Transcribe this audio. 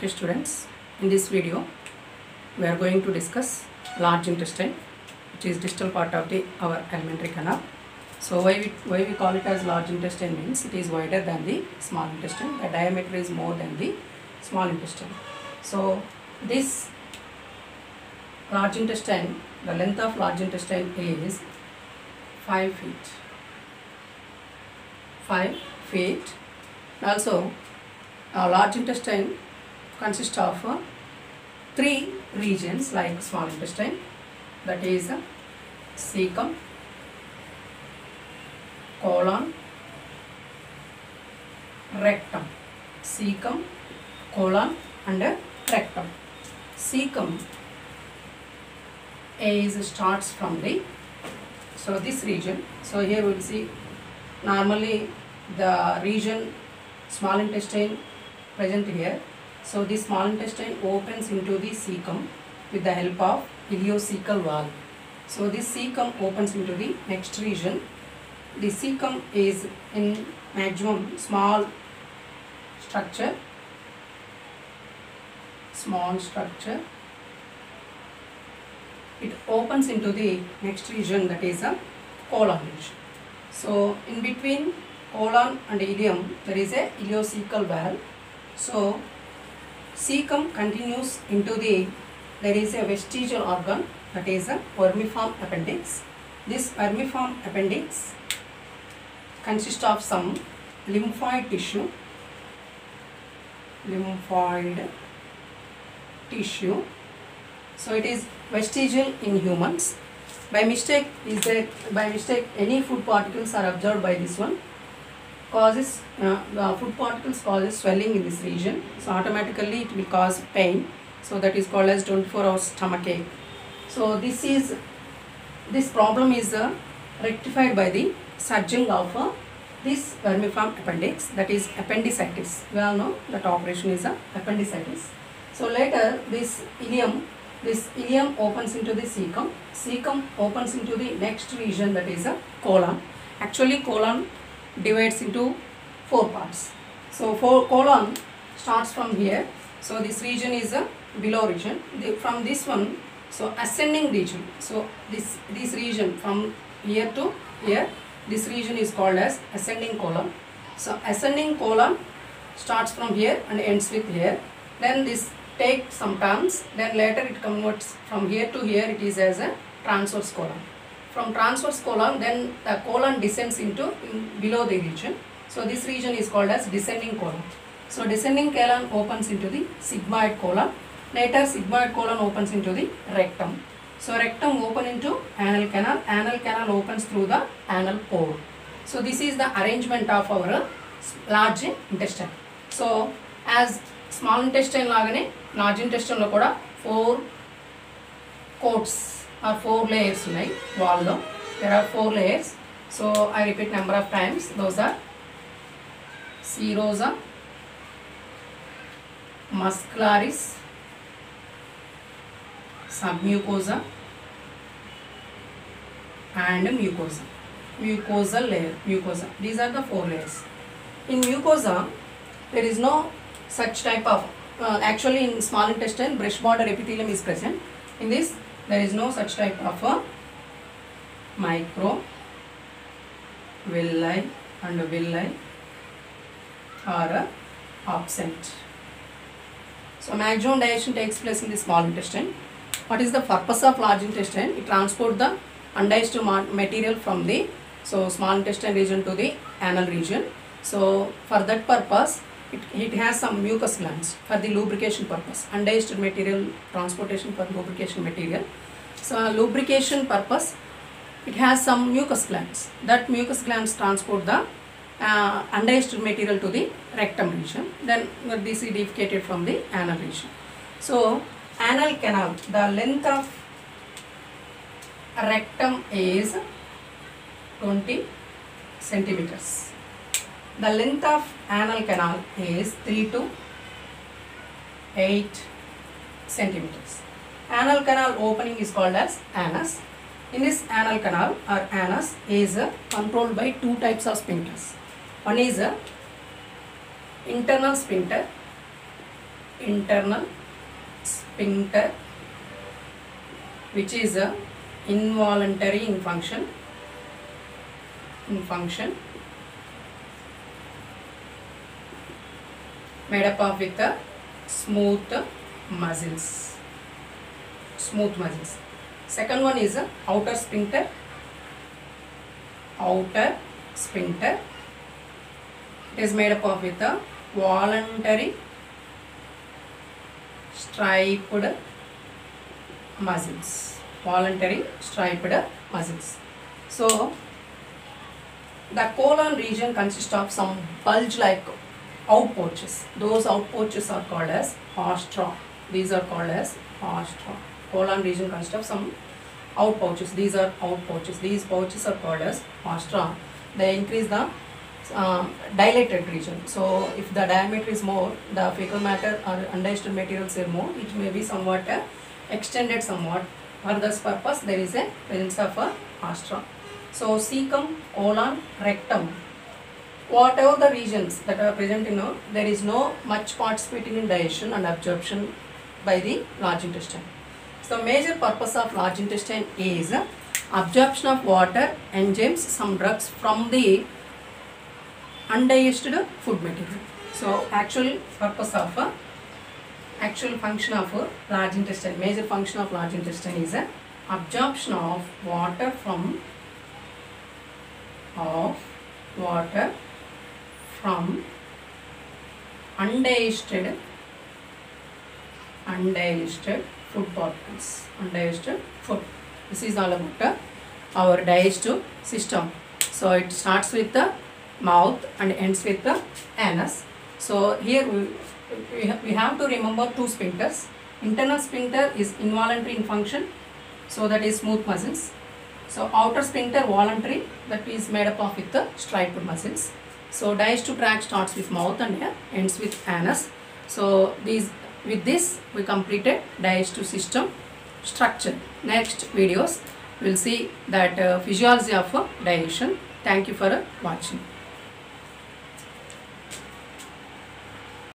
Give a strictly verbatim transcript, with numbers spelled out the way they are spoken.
Okay students, in this video we are going to discuss large intestine, which is distal part of the our alimentary canal. So why we why we call it as large intestine means it is wider than the small intestine. The diameter is more than the small intestine. So this large intestine, the length of large intestine is five feet. Five feet. Also, our large intestine consists of uh, three regions like small intestine, that is uh, cecum, colon, rectum. Cecum, colon and uh, rectum. Cecum is starts from the, so this region, so here we will see normally the region small intestine present here. So this small intestine opens into the cecum with the help of ileocecal valve. So this cecum opens into the next region. The cecum is in maximum small structure, small structure. It opens into the next region, that is a colon region. So in between colon and ileum there is a ileocecal valve. So cecum continues into the, there is a vestigial organ, that is a vermiform appendix. This vermiform appendix consists of some lymphoid tissue, lymphoid tissue. So it is vestigial in humans. By mistake is that by mistake any food particles are absorbed by this one. Causes uh, the food particles causes swelling in this region, so automatically it will cause pain. So that is called as twenty-four hour stomach ache. So this is this problem is uh, rectified by the surgeon of uh, this vermiform appendix, that is appendicitis. We all know that operation is uh, appendicitis. So later this ileum this ileum opens into the cecum. Cecum opens into the next region, that is a uh, colon. Actually colon divides into four parts. So for colon starts from here. So this region is a below region. The, from this one, so ascending region. So this this region from here to here, this region is called as ascending colon. So ascending colon starts from here and ends with here. Then this takes some turns. Then later it converts from here to here. It is as a transverse colon. From transverse colon, then the colon descends into in below the region. So this region is called as descending colon. So descending colon opens into the sigmoid colon. Later sigmoid colon opens into the rectum. So rectum open into anal canal. Anal canal opens through the anal pore. So this is the arrangement of our large intestine. So as small intestine lagane, large intestine lo kuda four coats. Are four layers like wall. There are four layers. So I repeat number of times. Those are serosa, muscularis, submucosa, and mucosa. Mucosal layer, mucosa. These are the four layers. In mucosa, there is no such type of. Uh, actually, in small intestine, brush border epithelium is present. In this, there is no such type of a micro, villi and villi are absent. So maximum digestion takes place in the small intestine. What is the purpose of large intestine? It transports the undigested material from the so small intestine region to the anal region. So for that purpose, It, it has some mucus glands for the lubrication purpose, undigested material transportation for lubrication material. So lubrication purpose, it has some mucus glands. That mucus glands transport the uh, undigested material to the rectum region. Then this is defecated from the anal region. So anal canal, the length of rectum is twenty centimeters. The length of anal canal is three to eight centimeters. Anal canal opening is called as anus. In this anal canal or anus is uh, controlled by two types of sphincters. One is uh, internal sphincter, internal sphincter, which is a involuntary in function in function made up of with the smooth muscles smooth muscles. Second one is a outer sphincter outer sphincter. It is made up of with a voluntary striped muscles voluntary striped muscles. So the colon region consists of some bulge like out pouches. Those out pouches are called as haustra. These are called as haustra. Colon region consists of some out pouches. These are out pouches. These pouches are called as haustra. They increase the uh, dilated region. So if the diameter is more, the fecal matter or undigested materials are more, it may be somewhat uh, extended somewhat. For this purpose, there is a presence of a haustra. So cecum, colon, rectum, whatever the regions that are present in our, there is no much participating in digestion and absorption by the large intestine. So major purpose of large intestine is absorption of water, enzymes, some drugs from the undigested food material. So actual purpose of a actual function of a large intestine, major function of large intestine is a absorption of water from of water from undigested undigested food particles, undigested food. This is all about our digestive system. So it starts with the mouth and ends with the anus. So here we We have, we have to remember two sphincters. Internal sphincter is involuntary in function, so that is smooth muscles. So outer sphincter voluntary, that is made up of with the striped muscles. So digestive tract starts with mouth and here ends with anus. So these with this we completed digestive system structure. Next videos we will see that uh, physiology of uh, digestion. Thank you for uh, watching.